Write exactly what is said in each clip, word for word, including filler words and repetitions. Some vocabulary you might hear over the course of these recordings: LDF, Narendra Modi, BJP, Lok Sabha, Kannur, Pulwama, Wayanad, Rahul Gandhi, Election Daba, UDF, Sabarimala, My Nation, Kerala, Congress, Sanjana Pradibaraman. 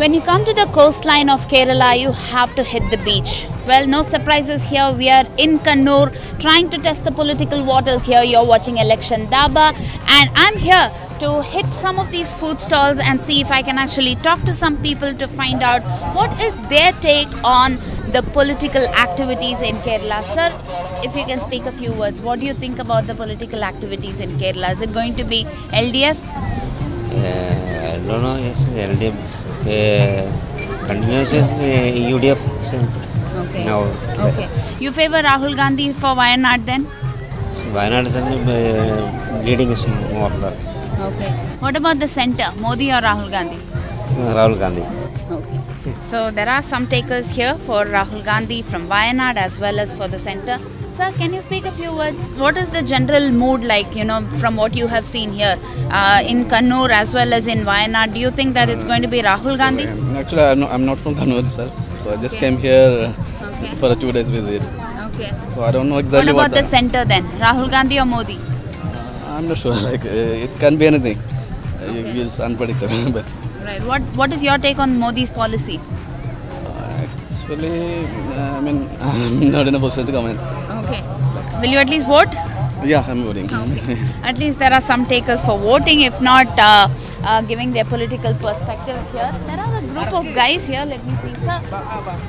When you come to the coastline of Kerala, you have to hit the beach. Well, no surprises here. We are in Kannur, trying to test the political waters here. You're watching Election Daba, and I'm here to hit some of these food stalls and see if I can actually talk to some people to find out what is their take on the political activities in Kerala. Sir, if you can speak a few words, what do you think about the political activities in Kerala? Is it going to be L D F? Uh, I don't know, yes, L D F. Uh, continues in uh, U D F. Okay. Now, okay. You favour Rahul Gandhi for Wayanad then? So, Wayanad is uh, leading us more. Okay. What about the centre, Modi or Rahul Gandhi? Uh, Rahul Gandhi. Okay. So there are some takers here for Rahul Gandhi from Wayanad as well as for the centre. Sir, can you speak a few words? What is the general mood like, you know, from what you have seen here uh, in Kannur as well as in Wayanad? Do you think that it's going to be Rahul Gandhi? Actually, I'm not, I'm not from Kannur, sir. So I just okay. came here okay. for a two days visit. Okay. So I don't know exactly what... What about the, the centre then? Rahul Gandhi or Modi? Uh, I'm not sure. Like, uh, it can be anything. Okay. Uh, it's unpredictable. But right. What What is your take on Modi's policies? Uh, actually, uh, I mean, I'm not in a position to comment. Okay. Will you at least vote? Yeah, I'm voting. Okay. At least there are some takers for voting, if not uh, uh, giving their political perspectives here. There are a group of guys here. Let me see, sir.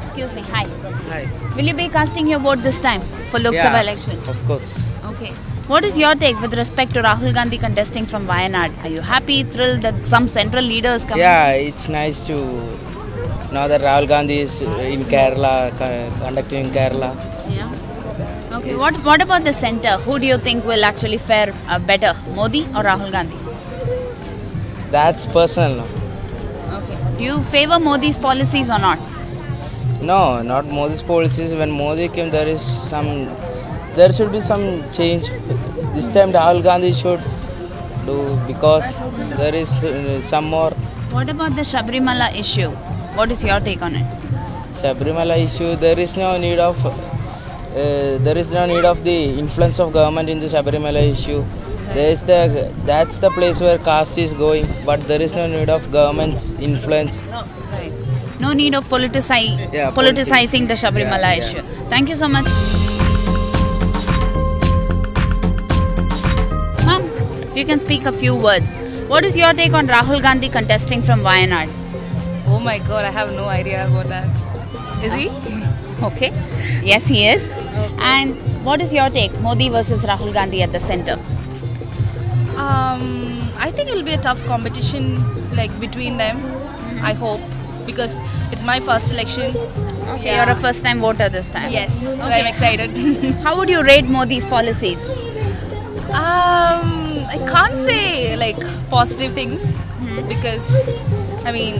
Excuse me. Hi. Hi. Will you be casting your vote this time for Lok Sabha yeah, election? Of course. Okay. What is your take with respect to Rahul Gandhi contesting from Wayanad? Are you happy, thrilled that some central leaders come? Yeah, it's nice to know that Rahul Gandhi is in Kerala, conducting in Kerala. Yeah. Okay, what, what about the centre? Who do you think will actually fare uh, better, Modi or Rahul Gandhi? That's personal. Okay. Do you favour Modi's policies or not? No, not Modi's policies. When Modi came, there is some... There should be some change. This time Rahul Gandhi should do because there is uh, some more. What about the Sabarimala issue? What is your take on it? Sabarimala issue, there is no need of uh, there is no need of the influence of government in the Sabarimala issue. There is the that's the place where caste is going, but there is no need of government's influence. Right. No need of politici yeah, politicizing the Sabarimala yeah, issue. Yeah. Thank you so much. If you can speak a few words, what is your take on Rahul Gandhi contesting from Wayanad? Oh my God, I have no idea about that. Is he? Okay. Yes, he is. Okay. And what is your take, Modi versus Rahul Gandhi at the centre? Um, I think it will be a tough competition, like between them. Mm-hmm. I hope, because it's my first election. Okay. Yeah. You're a first-time voter this time. Yes. Okay. So I'm excited. How would you rate Modi's policies? Um. I can't say like positive things hmm. because I mean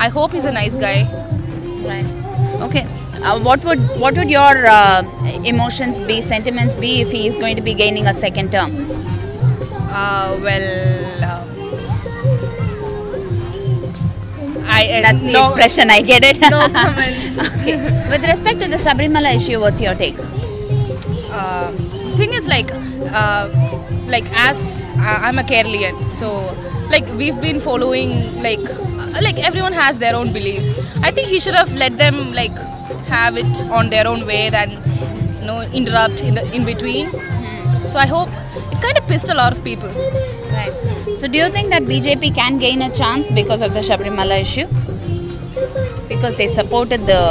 I hope he's a nice guy. Right. Okay. Uh, what would what would your uh, emotions be, sentiments be if he is going to be gaining a second term? Uh, well, um, I uh, that's the no, expression. I get it. No comments. Okay. With respect to the Sabarimala issue, what's your take? Uh, thing is like. Uh, Like as uh, I'm a Keralian, so like we've been following like uh, like everyone has their own beliefs. I think he should have let them like have it on their own way than you know interrupt in the in between. Mm. So I hope it kind of pissed a lot of people. Right. So, so do you think that B J P can gain a chance because of the Sabarimala issue? Because they supported the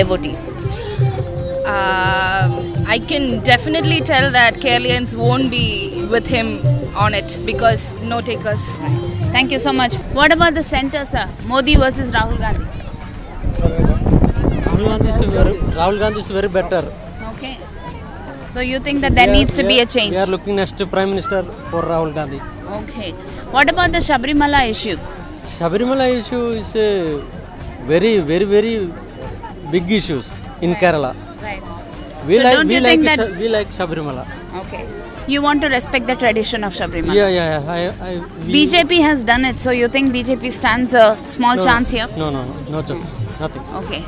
devotees. Uh, I can definitely tell that Keralians won't be with him on it because no takers. Right. Thank you so much. What about the centre, sir? Modi versus Rahul Gandhi. Rahul Gandhi is very, Rahul Gandhi is very better. Okay. So you think that there yeah, needs to yeah, be a change? We are looking next to Prime Minister for Rahul Gandhi. Okay. What about the Sabarimala issue? Sabarimala issue is a very, very, very big issues in right. Kerala. Right. We so like, don't we you like think that we like Sabarimala. Okay. You want to respect the tradition of Sabarimala. Yeah, yeah, yeah. I, I, B J P has done it, so you think B J P stands a small no, chance here? No, no, no, no chance, okay. nothing. Okay.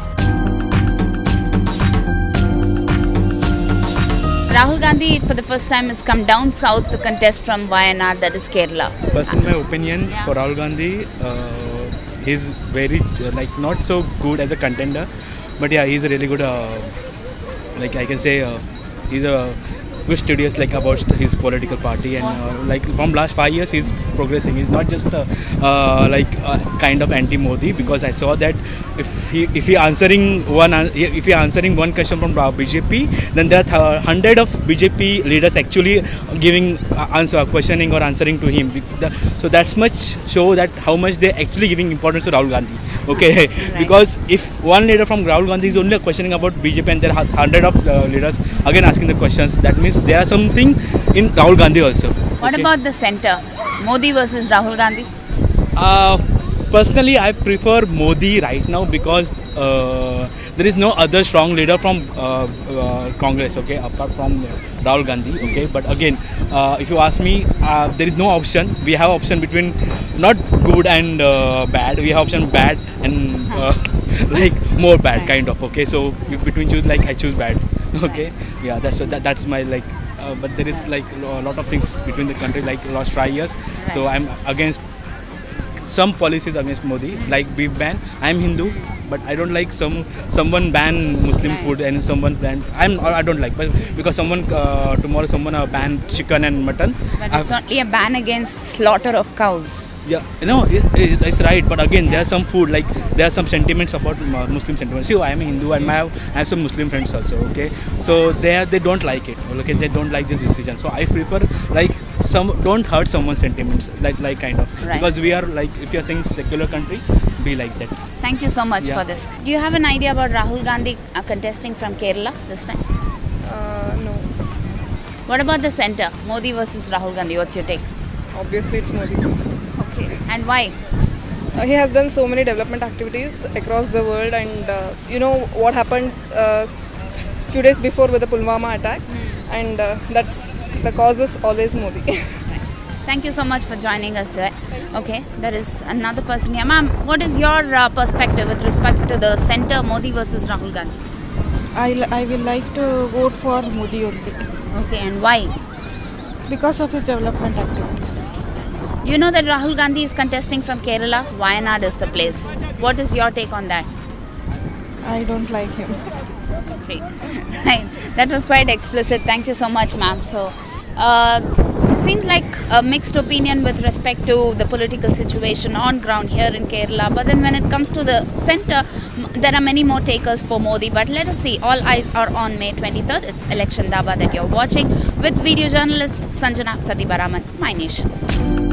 Rahul Gandhi, for the first time, has come down south to contest from Wayanad, that is Kerala. First, in my opinion, yeah. for Rahul Gandhi, uh, he's very uh, like not so good as a contender, but yeah, he's a really good uh, like I can say uh, he's a good studious like about his political party, and uh, like from last five years he's progressing. He's not just uh, uh, like uh, kind of anti-Modi, because I saw that if he if he answering one if he answering one question from B J P, then there are hundred of B J P leaders actually giving answer questioning or answering to him. So that's much show that how much they actually giving importance to Rahul Gandhi. Okay, right. Because if one leader from Rahul Gandhi is only questioning about B J P, and there are hundred of uh, leaders again asking the questions, that means there are something in Rahul Gandhi also. What okay. about the centre? Modi versus Rahul Gandhi? Uh, personally, I prefer Modi right now, because uh, there is no other strong leader from uh, uh, Congress, okay, apart from uh, Rahul Gandhi, okay. But again, uh, if you ask me, uh, there is no option. We have option between not good and uh, bad. We have option bad and uh, like more bad kind of, okay. So between choose, like I choose bad. Okay, yeah, that's that, that's my like uh, but there is like a lot of things between the country like last five years right. So I'm against some policies against Modi, like we ban, I'm Hindu, but I don't like some someone ban Muslim right. food, and someone ban I'm I don't like, but because someone uh, tomorrow someone uh, ban chicken and mutton. But it's I've, only a ban against slaughter of cows. Yeah, you know, it, it, it's right, but again yeah. there are some food like there are some sentiments about uh, Muslim sentiments. See, I am a Hindu and I have, I have some Muslim friends also. Okay, so they are, they don't like it. Okay, they don't like this decision. So I prefer like some don't hurt someone's sentiments, like like kind of right. because we are like. If you are saying secular country, be like that. Thank you so much yeah. for this. Do you have an idea about Rahul Gandhi uh, contesting from Kerala this time? Uh, no. What about the centre? Modi versus Rahul Gandhi. What's your take? Obviously, it's Modi. Okay. And why? Uh, he has done so many development activities across the world, and uh, you know what happened uh, few days before with the Pulwama attack, mm. and uh, that's the cause is always Modi. Thank you so much for joining us today. Okay, there is another person here. Ma'am, what is your uh, perspective with respect to the centre, Modi versus Rahul Gandhi? I, I will like to vote for Modi only. Okay, and why? Because of his development activities. Do you know that Rahul Gandhi is contesting from Kerala? Wayanad is the place. What is your take on that? I don't like him. Okay, right. That was quite explicit. Thank you so much, ma'am. So, uh, seems like a mixed opinion with respect to the political situation on ground here in Kerala, but then when it comes to the centre, there are many more takers for Modi. But let us see, all eyes are on May twenty-third. It's Election Daba that you're watching with video journalist Sanjana Pradibaraman, My Nation.